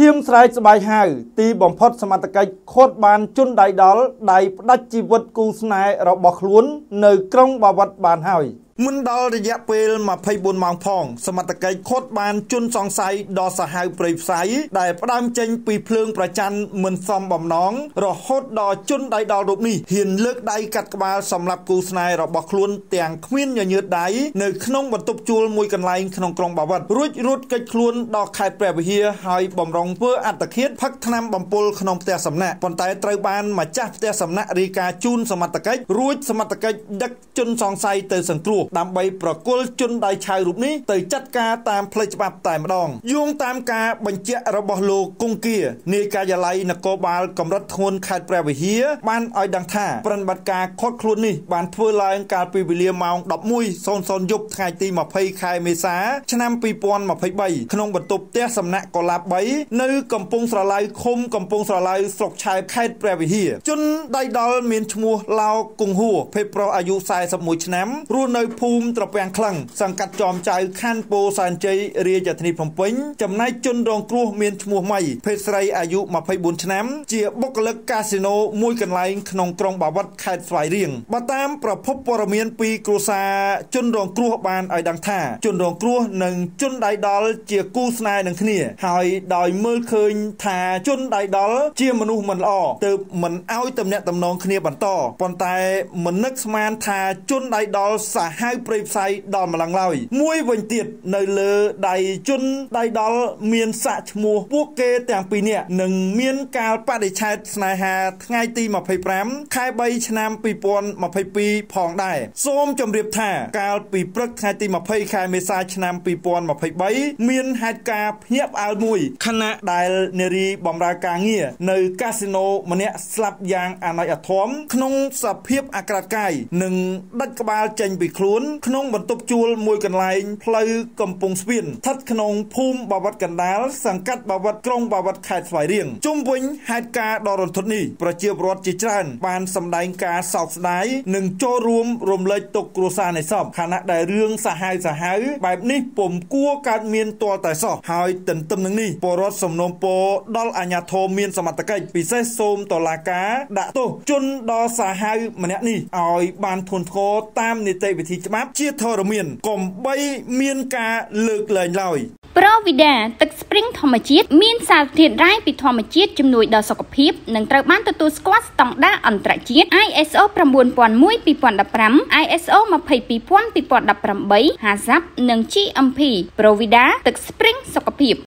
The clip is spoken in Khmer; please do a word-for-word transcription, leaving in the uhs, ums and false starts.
ជាមស្រ័យស្បែកហៅទីបំផុតសមត្ថកិច្ចខូតបានជន់ដៃដល់ដៃផ្ដាច់ជីវិតគូស្នេហ៍របស់ខ្លួននៅក្រុងបាវិតបានហើយមិនដល់រយៈពេលยี่สิบสี่ម៉ោងផងសមត្ថកិច្ចខូតបានជន់សង្ស័យដល់សាហាវព្រៃផ្សៃដែលផ្ដើមចេញពីភ្លើងប្រច័ណ្ឌមិនសមបំណងរហូតដល់ជន់ដៃដល់រូបនេះហ៊ានលើកដៃកាត់ក្បាលសម្លាប់គូស្នេហ៍របស់ខ្លួនទាំងគ្មានញញើតដៃនៅក្នុងបន្ទប់ជួលមួយកន្លែងក្នុងក្រុងបាវិតរួចរត់គេចខ្លួនដល់ខេត្តព្រះវិហារហើយបំរុងធ្វើអត្តឃាតផឹកថ្នាំបំពុលក្នុងផ្ទះសំណាក់ប៉ុន្តែត្រូវបានម្ចាស់ផ្ទះសំណាក់រាយការណ៍ជូនសមត្ថកិច្ចរួចសមត្ថកិច្ចដឹកជនសង្ស័យទៅសង្គ្រោះដើម្បីប្រគល់ជនដៃឆៅរូបនេះទៅចាត់ការតាមផ្លូវច្បាប់តែម្ដងយោងតាមការបញ្ជាក់របស់លោកគង្គានាយកាយឡ័យនគរបាលកម្រិតធ្ងន់ខេត្តព្រះវិហារបានឲ្យដឹងថាប្រតិបត្តិការឃាត់ខ្លួននេះបានធ្វើឡើងកាលពីវេលាម៉ោងสิบเอ็ดโมงយប់ថ្ងៃទីยี่สิบខែមេសាឆ្នាំยี่สิบยี่สิบสามក្នុងបន្ទប់ផ្ទះសំណាក់កុលាបបីនៅកំពង់ស្រឡៅឃុំកំពង់ស្រឡៅស្រុកឆែបខេត្តព្រះវិហារជនដៃដល់មានឈ្មោះឡៅគង្ហួរភេទប្រុសអាយុสี่สิบเอ็ดឆ្នាំរស់នៅភូមិត្រពាំងខ្លឹងសង្កាត់ចោមចៅខណ្ឌពោធិ៍សែនជ័យរាជធានីភ្នំពេញចំណែកជនរងគ្រោះមានឈ្មោះម៉ៃភេទស្រីអាយុยี่สิบสี่ឆ្នាំជាបុគ្គលិកកាស៊ីណូមួយកន្លែងក្នុងក្រុងបាវិតខេត្តស្វាយរៀងបើតាមប្រភពព័ត៌មានពីគ្រួសារជនរងគ្រោះបានឲ្យដឹងថាជនរងគ្រោះនិងជនដៃដល់ជាគូស្នេហ៍នឹងគ្នាហើយដោយមើលឃើញថាជនដៃដល់ជាមនុស្សមិនល្អទើបមិនឲ្យទំនាក់ទំនងគ្នាបន្តប៉ុន្តែមិននឹកស្មានថាជនដៃដល់សាហាវព្រៃផ្សៃដល់ម្លឹងឡើយមួយវិញទៀតនៅលើដៃជនដៃដល់មានសាក់ឈ្មោះពួកគេទាំងពីរនាក់នឹងមានកាលបដិឆេទស្នេហាថ្ងៃទីยี่สิบห้าខែสามឆ្នាំยี่สิบยี่สิบสองផងដែរសូមជម្រាបថាកាលពីព្រឹកថ្ងៃទីยี่สิบខែមេសាឆ្នាំยี่สิบยี่สิบสามមានហេតុការណ៍ភ្ញាក់ផ្អើលមួយខណៈដែលនារីបម្រើការងារនៅកាស៊ីណូម្នាក់ស្លាប់យ៉ាងអនេកអធមក្នុងសភាពអាក្រាតកាយនិងដាច់ក្បាលចេញពីខ្លួនក្នុងបន្ទប់ជួលមួយកន្លែងផ្លូវកំពង់ស្ពានស្ថិតក្នុងភូមិបាវិតកណ្ដាលសង្កាត់បាវិតក្រុងបាវិតខេត្តស្វាយរៀងជុំវិញហេតុការណ៍ដ៏រន្ធត់នេះប្រជាពលរដ្ឋជាច្រើនបានសម្ដែងការសោកស្ដាយនិងចូលរួមរំលែកទុក្ខគ្រួសារនៃសពខណៈដែលរឿងសាហាវសាហាវបែបនេះពុំគួរកើតមានទាល់តែសោះហើយទន្ទឹមនឹងនេះពលរដ្ឋសំណូមពរដល់អាជ្ញាធរមានសមត្ថកិច្ចពិសេសសូមតុលាការដាក់ទោសជនដ៏សាហាវម្នាក់នេះឲ្យបានធ្ងន់ធ្ងរតាមនីតិវិធីច្បាប់ជាធរមានកុំបីមានការលើកលែងឡើយប្រវីដាទឹកស្ព្រីងធម្មជាតិមានសារធាតុរ៉ែពីធម្មជាតិជំនួយដល់សុខភាពនិងត្រូវបានទទួលស្គាល់ស្តង់ដារអន្តរជាតិ ไอ เอส โอ 九千01-二០១៥ ไอ เอส โอ ยี่สิบ二nghìn-二០១tám HACCP និង จี เอ็ม พี ប្រវីដាទឹកស្ព្រីងសុខភាព